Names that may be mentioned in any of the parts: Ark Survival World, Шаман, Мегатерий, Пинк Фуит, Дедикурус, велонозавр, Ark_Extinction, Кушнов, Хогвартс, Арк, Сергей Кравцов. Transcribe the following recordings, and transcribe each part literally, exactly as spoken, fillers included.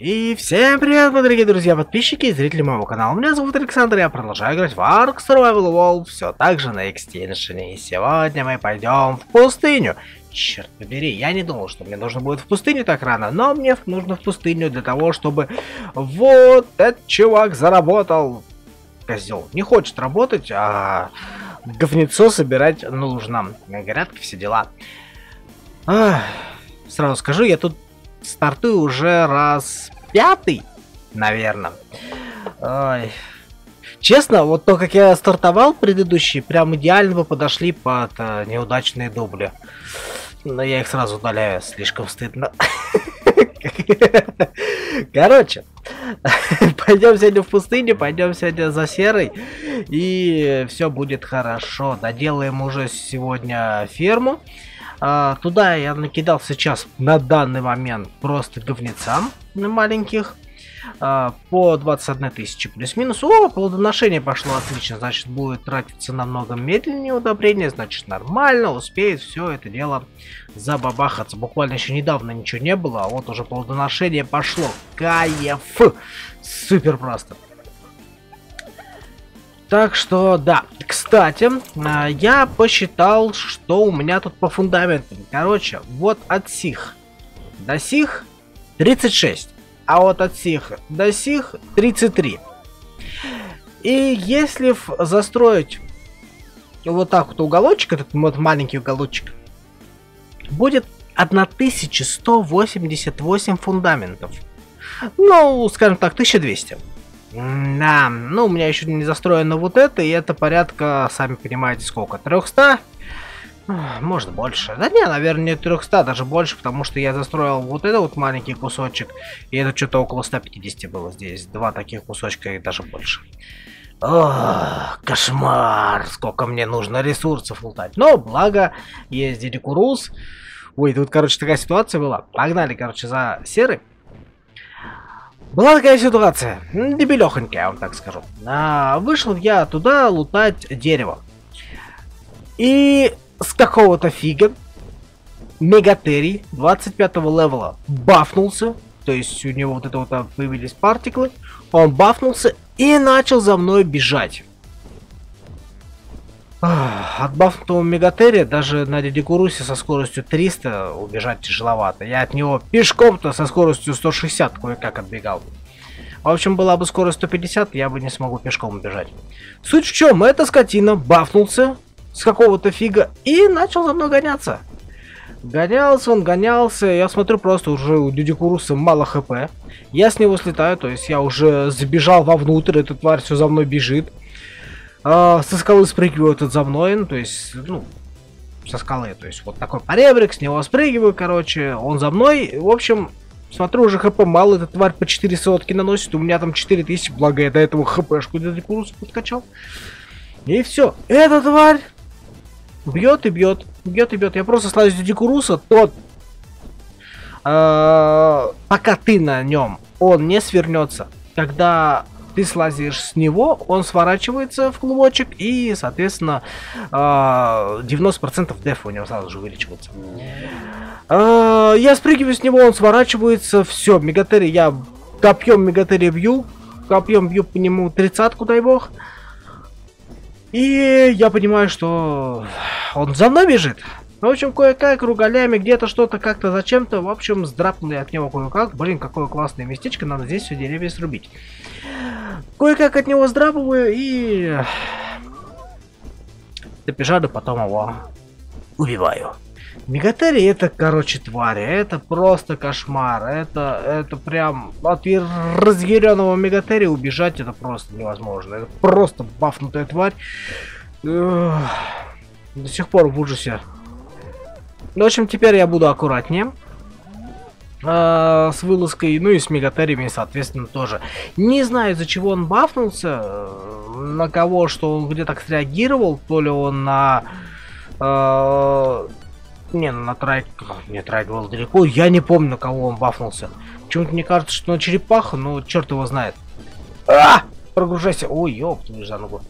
И всем привет, мои дорогие друзья, подписчики и зрители моего канала. Меня зовут Александр, я продолжаю играть в Ark Survival World, все так же на Extinction. И сегодня мы пойдем в пустыню. Черт побери, я не думал, что мне нужно будет в пустыню так рано, но мне нужно в пустыню для того, чтобы... Вот этот чувак заработал. Козел не хочет работать, а говнецо собирать нужно. Грядки, все дела. Ах, сразу скажу, я тут... Стартую уже раз пятый, наверное. Ой. Честно, вот то, как я стартовал предыдущий, прям идеально бы подошли под э, неудачные дубли. Но я их сразу удаляю, слишком стыдно. Короче, пойдем сегодня в пустыню, пойдем сегодня за серой. И все будет хорошо. Доделаем уже сегодня ферму. А, туда я накидал сейчас на данный момент просто говнецам маленьких а, по двадцать одна тысяча плюс-минус. О, плодоношение пошло отлично, значит будет тратиться намного медленнее удобрение, значит нормально, успеет все это дело забабахаться. Буквально еще недавно ничего не было, а вот уже плодоношение пошло. Кайф! Супер просто! Так что, да, кстати, я посчитал, что у меня тут по фундаментам. Короче, вот от сих до сих тридцать шесть, а вот от сих до сих тридцать три. И если застроить вот так вот уголочек, этот вот маленький уголочек, будет тысяча сто восемьдесят восемь фундаментов. Ну, скажем так, тысяча двести. Да, ну у меня еще не застроено вот это, и это порядка, сами понимаете, сколько, триста? Может больше, да не, наверное, не триста, даже больше, потому что я застроил вот это вот маленький кусочек, и это что-то около ста пятидесяти было здесь, два таких кусочка и даже больше. О, кошмар, сколько мне нужно ресурсов лутать, но благо есть Дедикурус. Ой, тут, короче, такая ситуация была, погнали, короче, за серый. Была такая ситуация, дебелёхонькая, я вам так скажу. А, вышел я туда лутать дерево. И с какого-то фига Мегатерий двадцать пятого левела бафнулся. То есть у него вот это вот появились партиклы. Он бафнулся и начал за мной бежать. От бафнутого Мегатерия даже на Дедикурусе со скоростью триста убежать тяжеловато. Я от него пешком-то со скоростью сто шестьдесят кое-как отбегал. В общем, была бы скорость сто пятьдесят, я бы не смогу пешком убежать. Суть в чем, эта скотина бафнулся с какого-то фига и начал за мной гоняться. Гонялся он, гонялся, я смотрю, просто уже у Дедикуруса мало хп. Я с него слетаю, то есть я уже забежал вовнутрь, эта тварь все за мной бежит. Со скалы спрыгиваю этот за мной, ну, то есть, ну, со скалы, то есть, вот такой поребрик, с него спрыгиваю, короче, он за мной, в общем, смотрю, уже хп мало, эта тварь по четыре сотки наносит, у меня там четыре тысячи, благо я до этого хпшку Дедикурус подкачал, и все, эта тварь бьет и бьет, бьет и бьет, я просто слазю Дедикуруса, тот, э-э, пока ты на нем, он не свернется, когда... Ты слазишь с него, он сворачивается в клубочек и, соответственно, девяносто процентов дефа у него сразу же увеличивается. Я спрыгиваю с него, он сворачивается, все, Мегатерий, я копьем Мегатерия бью, копьем бью по нему тридцатку, дай бог. И я понимаю, что он за мной бежит. В общем, кое-как, ругалями, где-то что-то, как-то, зачем-то, в общем, сдрапнули от него кое-как. Блин, какое классное местечко, надо здесь все деревья срубить. Кое-как от него сдрапываю и... Допежаду, потом его убиваю. Мегатерий это, короче, твари, это просто кошмар, это, это прям от разъяренного Мегатерия убежать это просто невозможно. Это просто бафнутая тварь. До сих пор в ужасе. В общем, теперь я буду аккуратнее э, с вылазкой, ну и с Мегатериями, соответственно, тоже. Не знаю, из-за чего он бафнулся, э, на кого, что он где-то так среагировал, то ли он на... Э, не, на трайк... Нет, трайк был далеко, я не помню, на кого он бафнулся. Почему-то мне кажется, что на черепаху, но черт его знает. А! Прогружайся! Ой, ёпт, не за ногу.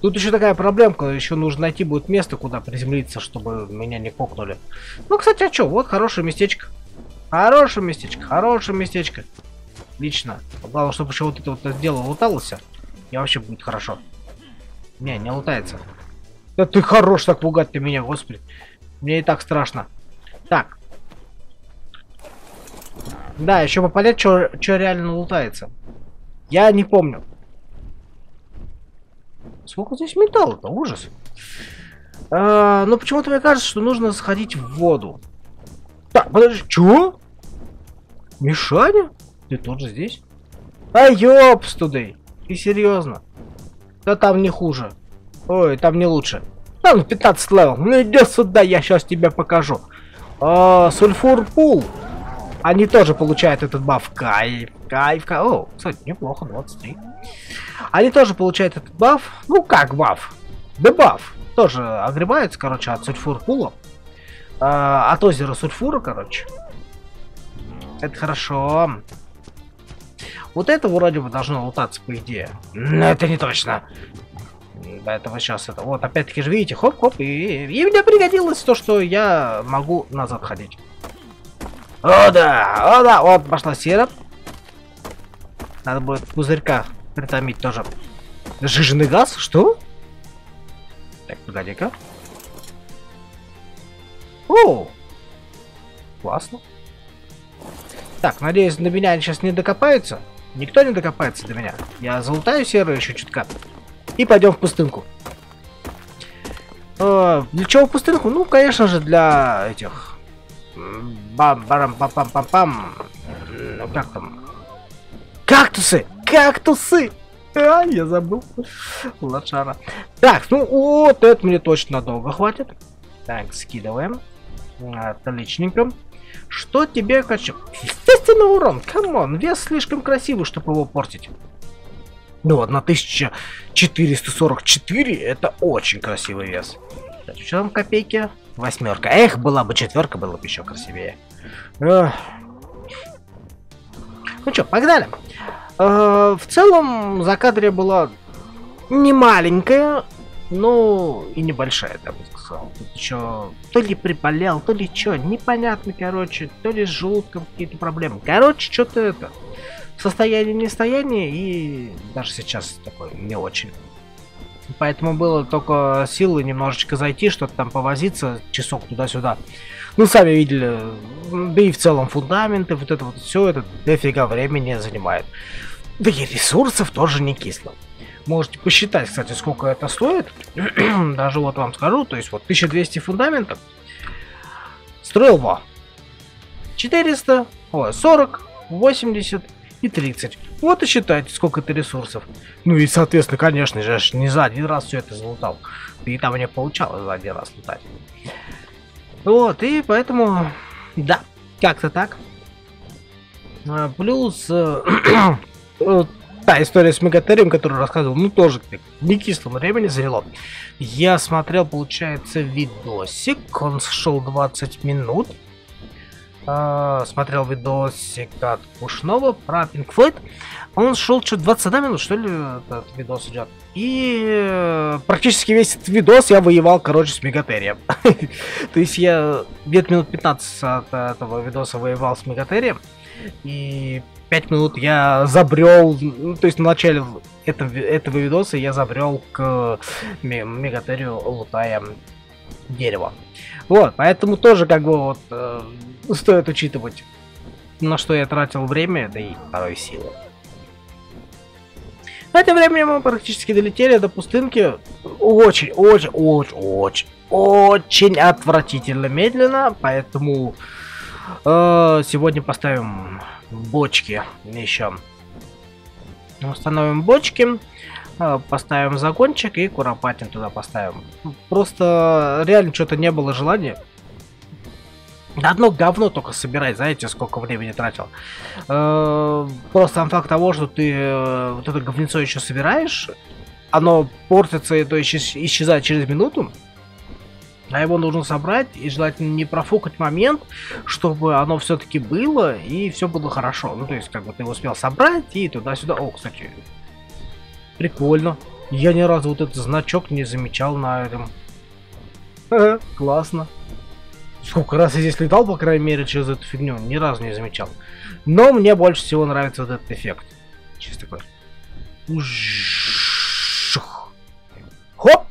Тут еще такая проблемка, еще нужно найти будет место, куда приземлиться, чтобы меня не кокнули. Ну, кстати, а что, вот хорошее местечко. Хорошее местечко, хорошее местечко. Отлично. Главное, чтобы еще вот это вот дело луталось. И вообще будет хорошо. Не, не лутается. Да ты хорош так пугать ты меня, господи. Мне и так страшно. Так. Да, еще попадет, что реально лутается. Я не помню. Сколько здесь металла-то? Ужас. А, но почему-то мне кажется, что нужно сходить в воду. Так, подожди. Чё? Мишаня? Ты тут же здесь? А ёпс тудей. Ты серьезно? Да там не хуже. Ой, там не лучше. Там пятнадцать левел. Ну иди сюда, я сейчас тебе покажу. А, сульфур пул. Они тоже получают этот баф. Кайф, кайф, кайф. О, кстати, неплохо, двадцать три. Они тоже получают этот баф. Ну как баф? Дебаф. Тоже огребается, короче, от сульфур пула. А, от озера сульфура, короче. Это хорошо. Вот это вроде бы должно лутаться, по идее. Но это не точно. До этого сейчас это. Вот, опять-таки же, видите, хоп-хоп. И, и мне пригодилось то, что я могу назад ходить. О, да! О, да! Вот, пошла сера. Надо будет пузырька притомить тоже. Жиженый газ? Что? Так, погоди-ка. О! Классно. Так, надеюсь, до меня они сейчас не докопаются. Никто не докопается до меня. Я залутаю серую еще чутка. И пойдем в пустынку. Э, для чего в пустынку? Ну, конечно же, для этих... Бам-барам-пам-пам-пам-пам. Ну, как там? Кактусы! Кактусы! А, я забыл. Лошара. Так, ну вот это мне точно надолго хватит. Так, скидываем. Отличненько. Что тебе хочу? Естественно, урон. Камон, вес слишком красивый, чтобы его портить. Ну, тысяча четыреста сорок четыре это очень красивый вес. Так, что там копейки? Восьмерка. Эх, была бы четверка, было бы еще красивее. Эх. Ну что, погнали. Э, в целом, закадрия была не маленькая, но и небольшая, я бы сказал. Тут еще то ли приболел, то ли что, непонятно, короче, то ли с желудком какие-то проблемы. Короче, что-то это... Состояние не состояние, и даже сейчас такое не очень. Поэтому было только силы немножечко зайти, что-то там повозиться, часок туда-сюда. Ну, сами видели, да и в целом фундаменты, вот это вот все, это дофига времени занимает. Да и ресурсов тоже не кисло. Можете посчитать, кстати, сколько это стоит. Даже вот вам скажу, то есть вот тысяча двести фундаментов. Строил во четыреста, ой, сорок, восемьдесят. И тридцать. Вот и считайте, сколько это ресурсов. Ну и, соответственно, конечно же, не за один раз все это залутал. И там мне получалось за один раз лутать. Вот, и поэтому, да, как-то так. А, плюс, э, та история с Мегатерием, которую рассказывал, ну тоже не кисло времени завело. Я смотрел, получается, видосик. Он шел двадцать минут. Uh, смотрел видосик от Кушнова про Пинк Фуит. Он шел что, двадцать одна минут, что ли, этот видос идет. И э, практически весь этот видос я воевал, короче, с Мегатерием. То есть я где-то минут пятнадцать от этого видоса воевал с Мегатерием. И пять минут я забрел, ну, то есть на начале этого, этого видоса я забрел к Мегатерию, лутая дерево. Вот, поэтому тоже как бы вот э, стоит учитывать, на что я тратил время, да и порой силы. На это время мы практически долетели до пустынки очень, очень, очень, очень, очень отвратительно медленно, поэтому э, сегодня поставим бочки еще. Установим бочки. Поставим загончик и куропатин туда поставим. Просто реально что-то не было желания. Одно говно только собирать, знаете, сколько времени тратил. Просто сам факт того, что ты вот это говнецо еще собираешь, оно портится и то исчезает через минуту. А его нужно собрать и желательно не профукать момент, чтобы оно все-таки было и все было хорошо. Ну, то есть, как бы ты успел собрать и туда-сюда. О, кстати... Прикольно. Я ни разу вот этот значок не замечал на этом. Ха-ха, классно. сколько раз я здесь летал, по крайней мере, через эту фигню, ни разу не замечал. Но мне больше всего нравится вот этот эффект. Сейчас такой. Хоп!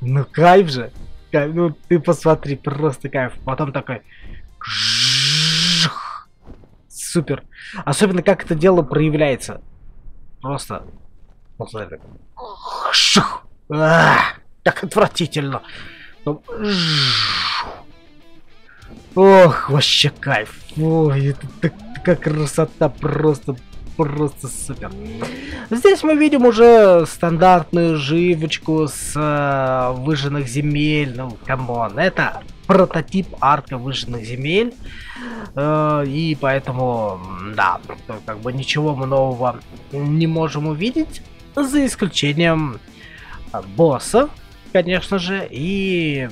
Ну кайф же! Кайф. Ну ты посмотри, просто кайф. Потом такой. Супер. Особенно как это дело проявляется. Просто. Вот смотри. Так отвратительно. Ох, вообще кайф. Ой, это такая красота, просто, просто супер. Здесь мы видим уже стандартную живочку с э, выжженных земель. Ну, камон, это прототип арка выжженных земель. Э, и поэтому, да, как бы ничего мы нового не можем увидеть, за исключением босса, конечно же, и...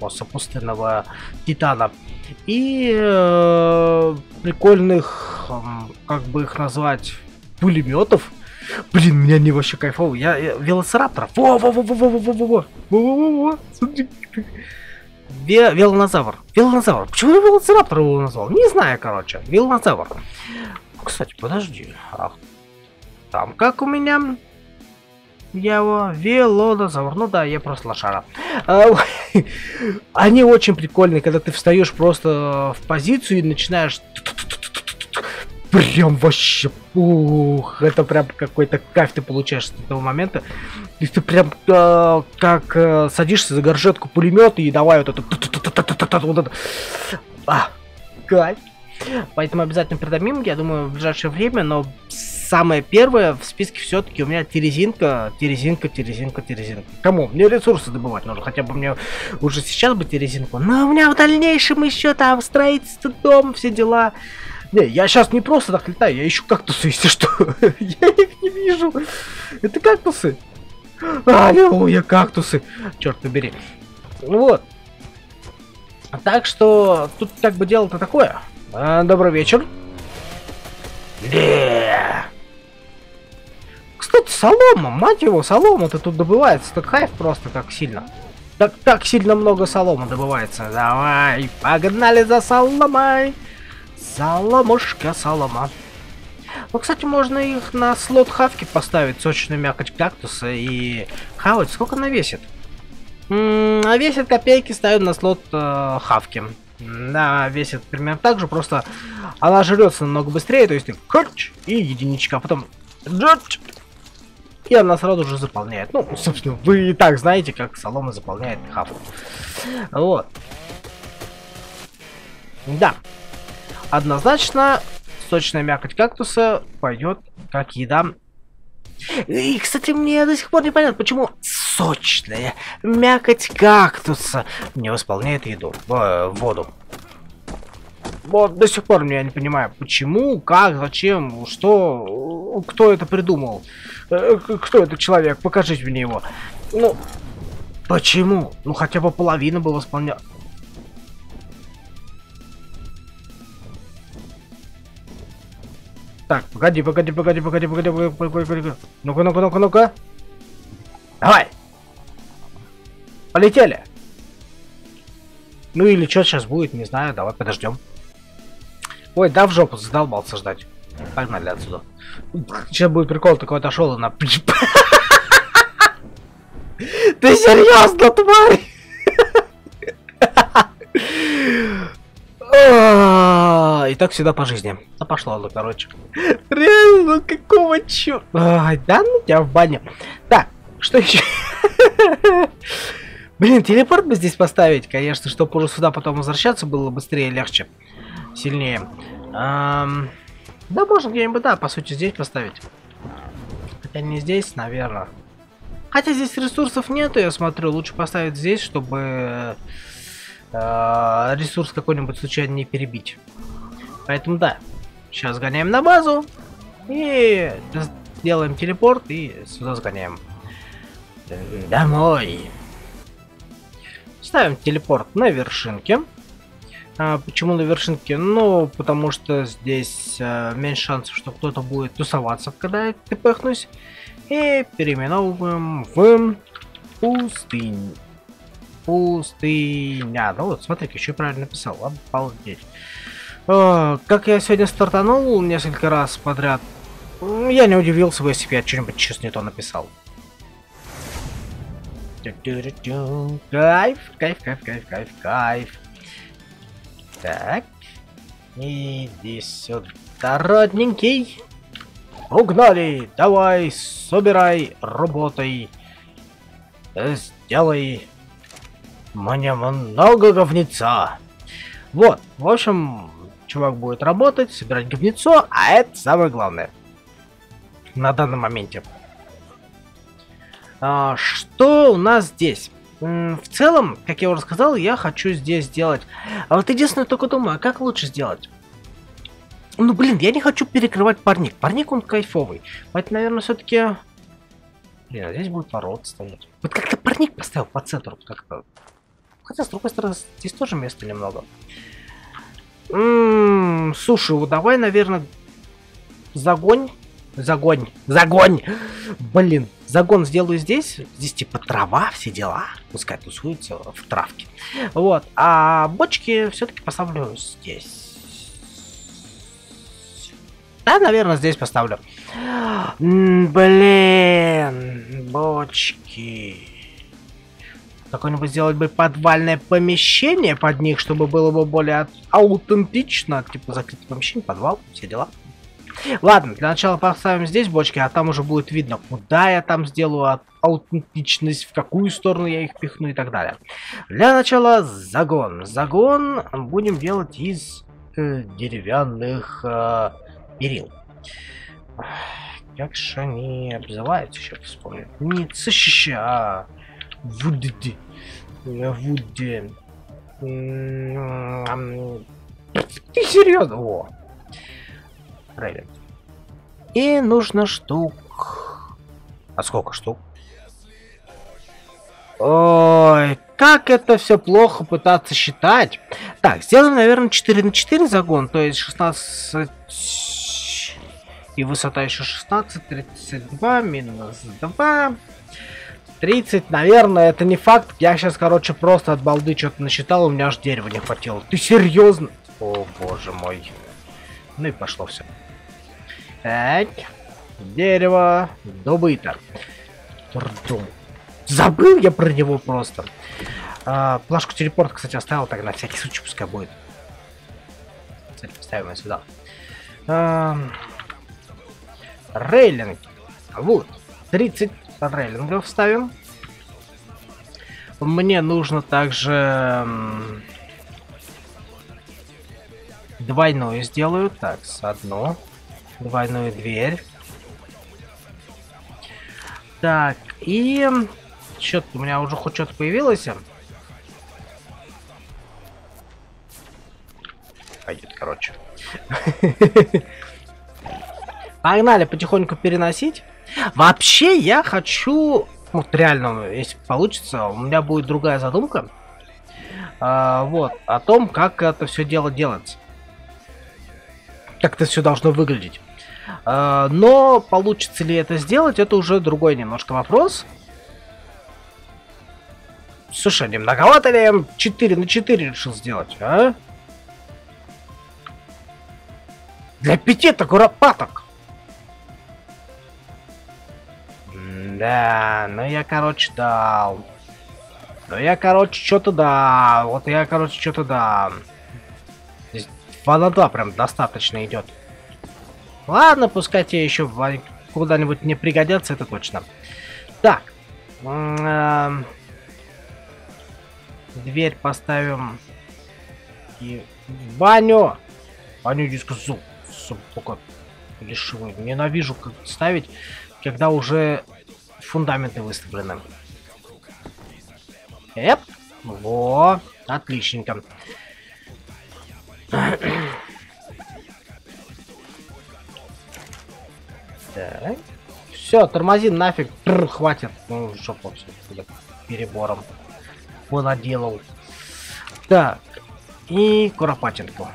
босса пустынного титана и э, прикольных э, как бы их назвать, пулеметов. Блин, меня не вообще кайфово. Я, я велосираптор. Во, во, во, во, во, во, во, во, во, во, смотри. Ве, велонозавр. Велонозавр. Почему я велоцираптор его назвал? Не знаю, короче. Велонозавр. Кстати, подожди. А там как у меня? Я его велонозавр. Ну да, я просто лошара. Они очень прикольные, когда ты встаешь просто в позицию и начинаешь. Прям вообще. Ух, это прям какой-то кайф ты получаешь с этого момента. И ты прям э, как э, садишься за горжетку пулемета и давай вот это. Вот это. А, кайф. Поэтому обязательно придумим, я думаю, в ближайшее время, но самое первое в списке все-таки у меня терезинка, терезинка, терезинка, терезинка. Кому? Мне ресурсы добывать нужно, хотя бы мне уже сейчас бы терезинку, но у меня в дальнейшем еще там строительство, дом, все дела. Не, я сейчас не просто так летаю, я ищу кактусы, если что. Я их не вижу. Это кактусы? Аллилуйя, кактусы. Черт побери. Вот. Так что тут как бы дело-то такое. Добрый вечер. Yeah. Кстати, солома, мать его, солома-то тут добывается. Так хайф просто как сильно. Так, так сильно много солома добывается. Давай, погнали за соломой. Соломушка, солома. Ну, кстати, можно их на слот хавки поставить, сочную мякоть кактуса и хавать. Сколько она весит? М-м, а весит копейки, ставим на слот э, хавки. Да, весит примерно так же, просто она жрется намного быстрее, то есть ты корч и единичка, а потом джордж, и она сразу же заполняет. Ну, собственно, вы и так знаете, как солома заполняет хавку. Вот. Да. Однозначно, сочная мякоть кактуса пойдет как еда. И, кстати, мне до сих пор не понятно, почему сочная мякоть кактуса не восполняет еду, э, воду. Вот до сих пор я не понимаю, почему, как, зачем, что, кто это придумал, э, кто этот человек, покажите мне его. Ну, почему? Ну, хотя бы половина бы восполняла. Так, погоди, погоди, погоди, погоди, погоди, погоди, погоди, погоди. Ну-ка, ну-ка, ну-ка, ну-ка. Давай. Полетели. Ну или что сейчас будет, не знаю, давай подождем. Ой, да в жопу, задолбался ждать. Погнали отсюда. Сейчас будет прикол, такой отошел и на... Ты серьезно, тварь? И так всегда по жизни. А пошло, ну, короче. Реально, ну какого чё? А, да, ну тебя в бане. Так, что еще? Блин, телепорт бы здесь поставить, конечно, чтобы уже сюда потом возвращаться было быстрее, легче, сильнее. А, да, можно где-нибудь, да, по сути, здесь поставить. Хотя не здесь, наверное. Хотя здесь ресурсов нету, я смотрю, лучше поставить здесь, чтобы э, ресурс какой-нибудь случайно не перебить. Поэтому да, сейчас сгоняем на базу и делаем телепорт и сюда сгоняем. Домой. Ставим телепорт на вершинке. А почему на вершинке? Ну, потому что здесь а, меньше шансов, что кто-то будет тусоваться, когда я тпхнусь. И переименовываем в пустынь. пустыня. Ну вот, смотри, еще правильно написал. Обалдеть. Э, как я сегодня стартанул несколько раз подряд, я не удивился бы, если бы я что-нибудь сейчас не то написал. Кайф, кайф, кайф, кайф, кайф, кайф. Так. Иди сюда, родненький. Угнали! Давай, собирай, работай. Сделай мне много говнеца. Вот, в общем, чувак будет работать, собирать говнецо, а это самое главное на данном моменте. А, что у нас здесь? В целом, как я уже сказал, я хочу здесь сделать. А вот единственное, только думаю, как лучше сделать? Ну, блин, я не хочу перекрывать парник. Парник, он кайфовый. Поэтому, наверное, все-таки... Блин, а здесь будет ворот стоять. Вот как-то парник поставил по центру. Как-то... Хотя, с другой стороны, здесь тоже места немного. Ммм, слушай, вот давай, наверное, загонь. Загонь. Загонь! Блин, загон сделаю здесь. Здесь типа трава, все дела. Пускай тусуются в травке. Вот, а бочки все-таки поставлю здесь. Да, наверное, здесь поставлю. Блин, бочки. Какое-нибудь сделать бы подвальное помещение под них, чтобы было бы более аутентично. Типа закрытое помещение, подвал, все дела. Ладно, для начала поставим здесь бочки, а там уже будет видно, куда я там сделаю аутентичность, в какую сторону я их пихну и так далее. Для начала загон. Загон будем делать из э, деревянных... Э, Перил. Как же они обзываются, сейчас вспомню. Не цщ, а вуди. Вуди. Ты серьезно? О. Рейвен. И нужно штук. А сколько штук? Ой, как это все плохо пытаться считать. Так, сделаем, наверное, четыре на четыре загон, то есть шестнадцать... И высота еще шестнадцать, тридцать два, минус два, тридцать, наверное, это не факт. Я сейчас, короче, просто от балды что-то насчитал, у меня аж дерева не хватило. Ты серьезно? О, боже мой. Ну и пошло все. Так, дерево добыто. Трудом. Забыл я про него просто. А, плашку телепорта, кстати, оставил, так на всякий случай пускай будет. Кстати, поставим ее сюда. А рейлинг. Вот. тридцать рейлингов ставим. Мне нужно также... Двойную сделаю. Так, с одну. Двойную дверь. Так, и... Что-то у меня уже хоть что-то появилось. Пойдет, короче. Погнали потихоньку переносить. Вообще я хочу... Вот реально, если получится, у меня будет другая задумка. А, вот, о том, как это все дело делается. Как это все должно выглядеть. А, но получится ли это сделать, это уже другой немножко вопрос. Слушай, не многовато ли я четыре на четыре решил сделать, а? Для пяти-то куропаток. Да, ну я, короче, дал. Ну я, короче, что-то да. Вот я, короче, что-то да. Здесь вода прям достаточно идет. Ладно, пускай тебе еще куда-нибудь не пригодятся, это точно. Так. Дверь поставим. И в баню. Баню дискозу. Сука. Лишивый. Ненавижу как ставить, когда уже... Фундаменты выставлены. Эп. Во. Отличненько. Так. Все, тормозим нафиг. Тррр, хватит. Ну, жопу все перебором понаделал. Так. И куропатинку.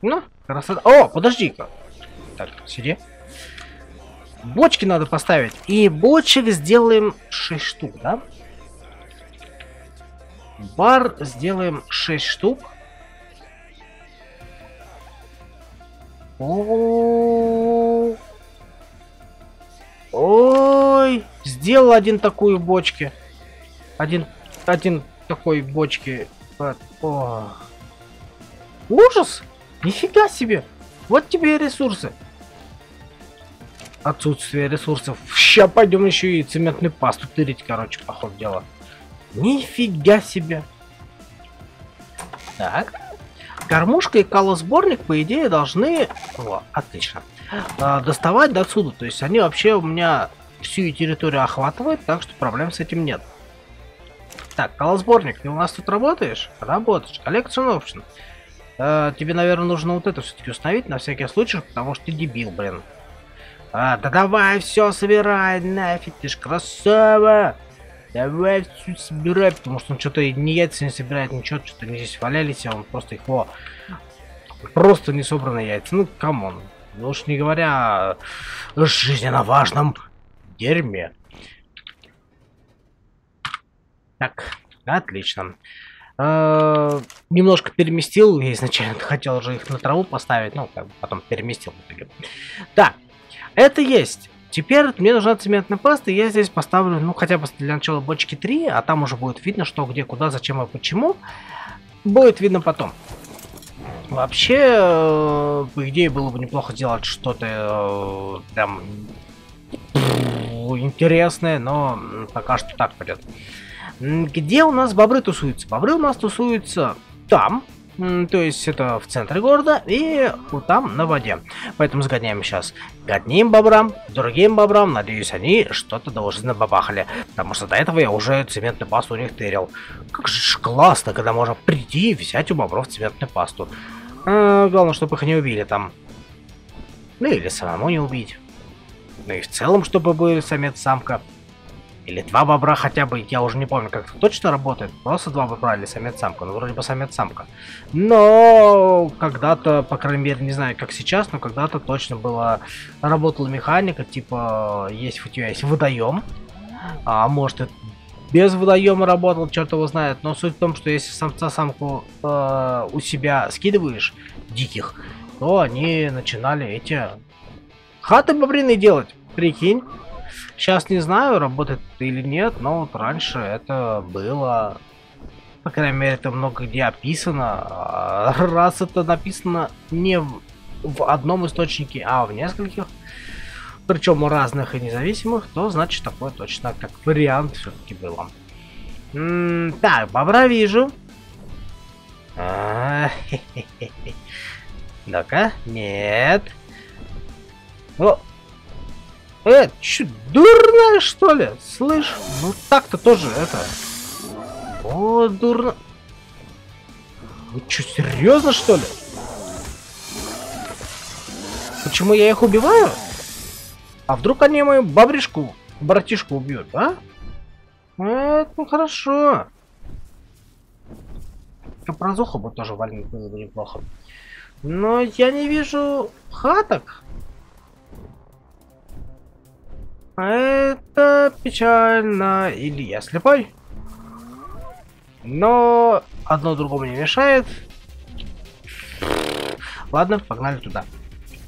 Ну, красота. О, подожди-ка. Так, сиди. Бочки надо поставить. И бочек сделаем шесть штук, да? бар сделаем шесть штук. О-о-о-о. Ой, сделал один такую бочки. Один, один такой бочки. О. Ужас! Нифига себе! Вот тебе и ресурсы. Отсутствие ресурсов. Ща пойдем еще и цементную пасту тырить, короче, по ходу дела. Нифига себе. Так. Кормушка и колосборник, по идее, должны... О, отлично. А, доставать до отсюда. То есть они вообще у меня всю территорию охватывают, так что проблем с этим нет. Так, колосборник, ты у нас тут работаешь? Работаешь. Collection option. А, тебе, наверное, нужно вот это все-таки установить на всякий случай, потому что ты дебил, блин. А, да давай все собирай, нафиг, ты ж красава. Давай все собирай, потому что он что-то ни яйца не собирает, ничего, что-то они здесь валялись, а он просто их, о, просто не собранные яйца. Ну, камон, уж не говоря о жизненно важном дерьме. Так, отлично. Э-э, немножко переместил, я изначально хотел же их на траву поставить, но как бы потом переместил в итоге. Так. Это есть. Теперь мне нужна цементная паста, и я здесь поставлю, ну, хотя бы для начала бочки три, а там уже будет видно, что, где, куда, зачем и почему. Будет видно потом. Вообще, по идее, было бы неплохо делать что-то там интересное, но пока что так пойдет. Где у нас бобры тусуются? Бобры у нас тусуются там. То есть это в центре города и вот там на воде. Поэтому загоняем сейчас к одним бобрам, другим бобрам. Надеюсь, они что-то должны бабахали. Потому что до этого я уже цементную пасту у них тырил. Как же классно, когда можно прийти и взять у бобров цементную пасту. А, главное, чтобы их не убили там. Ну или самому не убить. Ну и в целом, чтобы были самец-самка. Или два бобра хотя бы, я уже не помню, как это точно работает. Просто два бобра или самец-самка, ну вроде бы самец-самка. Но когда-то, по крайней мере, не знаю, как сейчас, но когда-то точно была, работала механика, типа, есть у тебя есть водоем, а может и без водоема работал, черт его знает. Но суть в том, что если самца-самку э, у себя скидываешь, диких, то они начинали эти хаты бобрины делать, прикинь. Сейчас не знаю, работает или нет, но вот раньше это было, по крайней мере, это много где описано. Раз это написано не в одном источнике, а в нескольких, причем у разных и независимых, то значит такое точно как вариант все-таки было. М-м, так, бобра вижу. Ну-ка, нет. О! Э, чё, дурная, что ли? Слышь, ну так-то тоже это... О, дурно... Вы чё, серьезно, что ли? Почему я их убиваю? А вдруг они мою бабришку, братишку убьют, а? Э, ну хорошо. Капразуха бы тоже валить было бы неплохо. Но я не вижу хаток. Это печально. Или я слепой. Но одно другому не мешает. Ладно, погнали туда.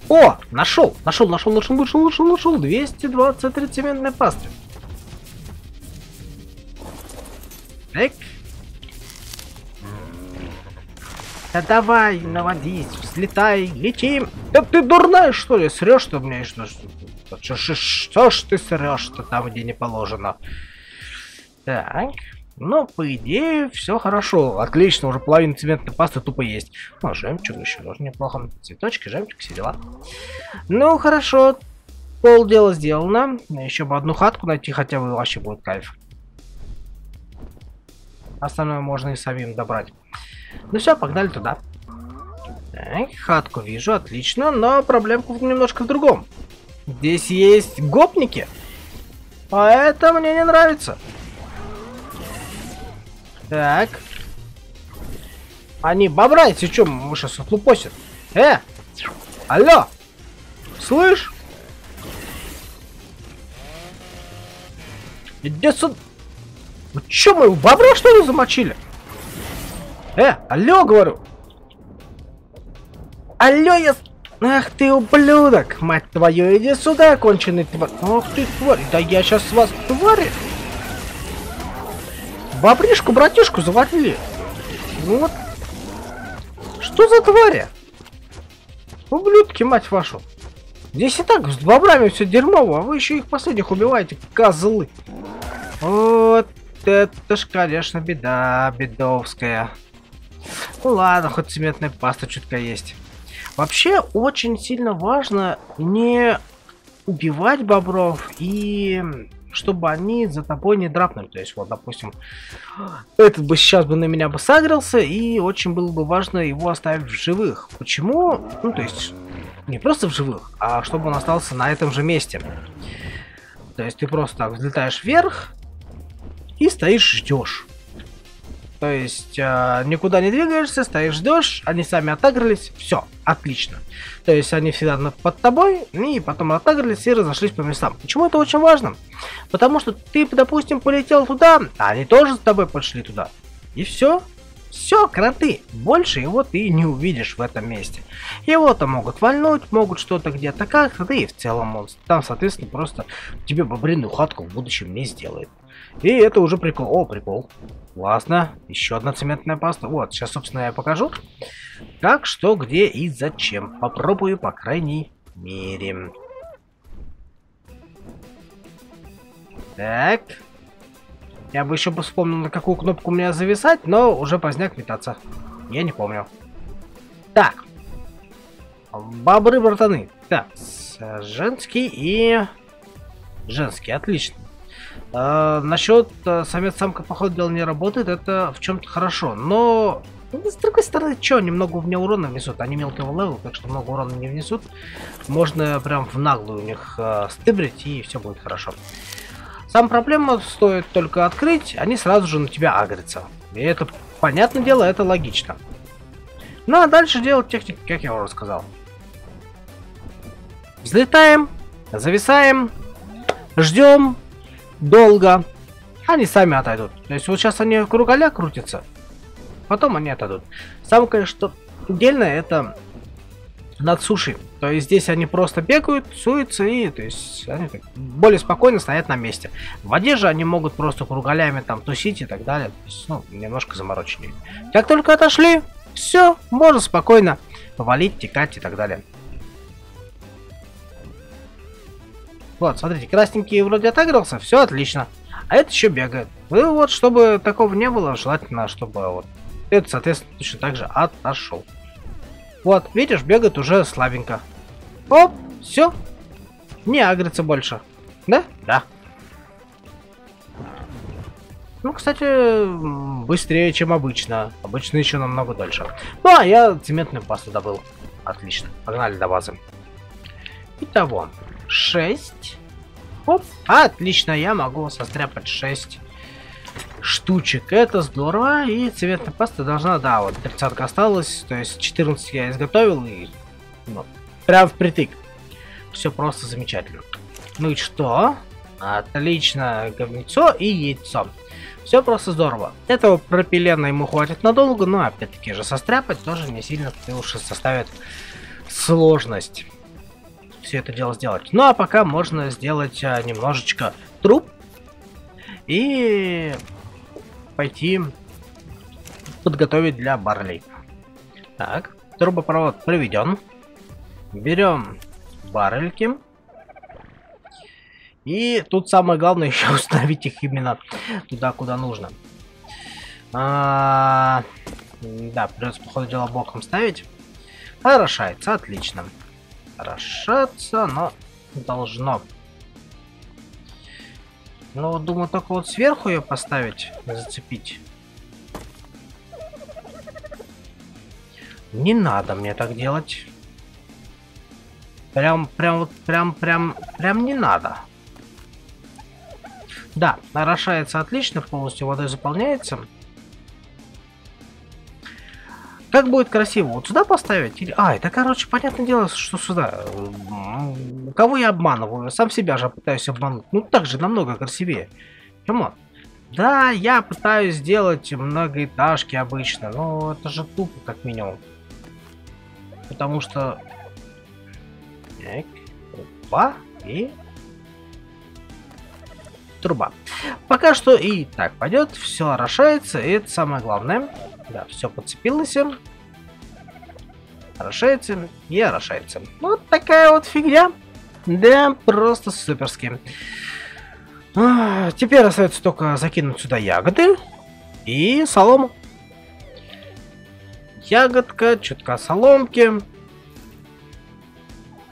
О, нашел, нашел, нашел, нашел, нашел, нашел, нашел. двести двадцать три цементной пасты. Так. Да давай, наводись, взлетай, летим. Да ты дурная, что ли? Срешь, что мне что? Что, что, что ж ты срешь-то там, где не положено? Так. Ну, по идее, все хорошо. Отлично, уже половина цементной пасты тупо есть. Ну, жемчуг еще тоже неплохо. Цветочки, жемчуг, все дела. Ну, хорошо. Полдела сделано. Еще бы одну хатку найти, хотя бы вообще будет кайф. Остальное можно и самим добрать. Ну все, погнали туда. Так, хатку вижу, отлично, но проблемку немножко в другом. Здесь есть гопники, а это мне не нравится. Так. Они бобра, если что, мы сейчас отлупосят. Э! Алло! Слышь? Иди сюда. Вы что, мы его бобра, что ли, замочили? Э, алло, говорю! Алло, я... Ах ты, ублюдок! Мать твою, иди сюда, конченый тварь! Ах ты, тварь! Да я сейчас вас, тварь! Бобришку, братишку завалили! Ну вот... Что за твари? Ублюдки, мать вашу! Здесь и так с бобрами все дерьмово, а вы еще их последних убиваете, козлы! Вот это ж, конечно, беда, бедовская. Ну ладно, хоть цементная паста чутка есть. Вообще, очень сильно важно не убивать бобров и чтобы они за тобой не драпнули. То есть, вот, допустим, этот бы сейчас бы на меня бы сагрился, и очень было бы важно его оставить в живых. Почему? Ну, то есть, не просто в живых, а чтобы он остался на этом же месте. То есть, ты просто так взлетаешь вверх и стоишь, ждешь. То есть, э, никуда не двигаешься, стоишь, ждешь, они сами отагрились, все, отлично. То есть, они всегда под тобой, и потом отагрились и разошлись по местам. Почему это очень важно? Потому что ты, допустим, полетел туда, а они тоже с тобой пошли туда. И все, все, кроты, больше его ты не увидишь в этом месте. Его-то могут вальнуть, могут что-то где-то как-то, да и в целом он там, соответственно, просто тебе бобриную хатку в будущем не сделает. И это уже прикол. О, прикол. Классно. Еще одна цементная паста. Вот, сейчас, собственно, я покажу, как, что, где и зачем. Попробую, по крайней мере. Так. Я бы еще бы вспомнил, на какую кнопку у меня зависать, но уже поздняк метаться. Я не помню. Так. Бобры, братаны. Так. Женский и... Женский, отлично. Uh, насчет uh, самец-самка, походу, дело не работает, это в чем-то хорошо, но с другой стороны, что, немного в нее урона внесут, они мелкого левела, так что много урона не внесут, можно прям в наглую у них uh, стыбрить, и все будет хорошо. Сам проблема, стоит только открыть, они сразу же на тебя агрятся, и это, понятное дело, это логично. Ну а дальше делать техники, как я уже сказал. Взлетаем, зависаем, ждем. Долго. Они сами отойдут. То есть вот сейчас они круголя крутятся. Потом они отойдут. Самое, конечно, отдельное, это над суши. То есть здесь они просто бегают, суются и, то есть, они более спокойно стоят на месте. В воде же они могут просто круголями там тусить и так далее. То есть, ну, немножко замороченнее. Как только отошли, все, можно спокойно валить, текать и так далее. Вот, смотрите, красненький вроде отагрился, все отлично. А это еще бегает. И вот, чтобы такого не было, желательно, чтобы вот этот, соответственно, точно так же отошел. Вот, видишь, бегает уже слабенько. Оп, все. Не агрится больше. Да? Да. Ну, кстати, быстрее, чем обычно. Обычно еще намного дольше. Ну, а я цементную пасту добыл. Отлично. Погнали до базы. Итого. шесть. Оп, отлично, я могу состряпать шесть штучек. Это здорово. И цветная паста должна, да, вот тридцать осталось. То есть четырнадцать я изготовил. И вот, прям впритык. Все просто замечательно. Ну и что? Отлично, говнецо и яйцо. Все просто здорово. Этого пропилена ему хватит надолго. Но опять-таки же состряпать тоже не сильно уж составит сложность. Все это дело сделать. Ну а пока можно сделать а, немножечко труб и пойти подготовить для баррелей. Так, трубопровод проведен. Берем баррельки. И тут самое главное еще установить их именно туда, куда нужно. А -а -а да, придется, по ходу дела, боком ставить. Хорошается, отлично. Хорошаться, но должно. Ну, думаю, только вот сверху ее поставить, зацепить. Не надо мне так делать. Прям, прям, вот, прям, прям, прям не надо. Да, орошается отлично, полностью водой заполняется. Как будет красиво? Вот сюда поставить? Или... А, это, короче, понятное дело, что сюда. Кого я обманываю? Сам себя же пытаюсь обмануть. Ну, так же намного красивее. Come on. Да, я пытаюсь сделать многоэтажки обычно, но это же тупо как минимум. Потому что... Так, опа, и... труба. Пока что и так пойдет, все орошается, и это самое главное. Да, все подцепилось. Орошается и орошается. Вот такая вот фигня. Да, просто суперски. А, теперь остается только закинуть сюда ягоды и солому. Ягодка, чутка соломки.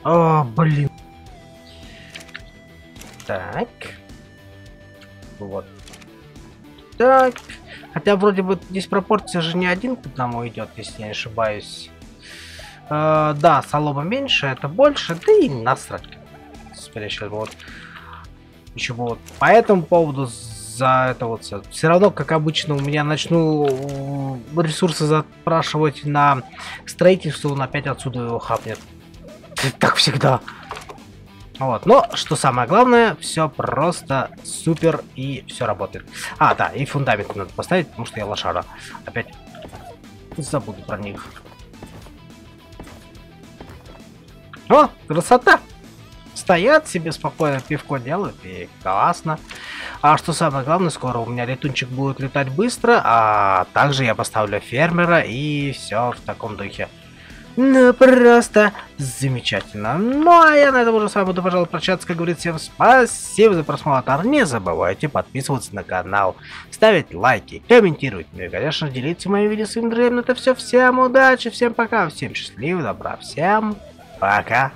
О, блин. Так. Вот. Так. Хотя вроде бы здесь пропорция же не один к одному идет, если я не ошибаюсь. Э, да, солома меньше, это больше. Да и насрать. Сейчас вот. Еще вот по этому поводу за это вот все равно, как обычно, у меня начну ресурсы запрашивать на строительство, он опять отсюда его хапнет. Так всегда. Вот, но что самое главное, все просто супер и все работает. А, да, и фундамент надо поставить, потому что я лошара. Опять забуду про них. О, красота! Стоят себе спокойно, пивко делают, и классно. А что самое главное, скоро у меня летунчик будет летать быстро, а также я поставлю фермера, и все в таком духе. Ну, просто замечательно. Ну, а я на этом уже с вами буду, пожалуй, прощаться. Как говорится, всем спасибо за просмотр. Не забывайте подписываться на канал, ставить лайки, комментировать. Ну и, конечно, делиться моими видео с Андреем. Это все. Всем удачи, всем пока, всем счастливо, добра, всем пока.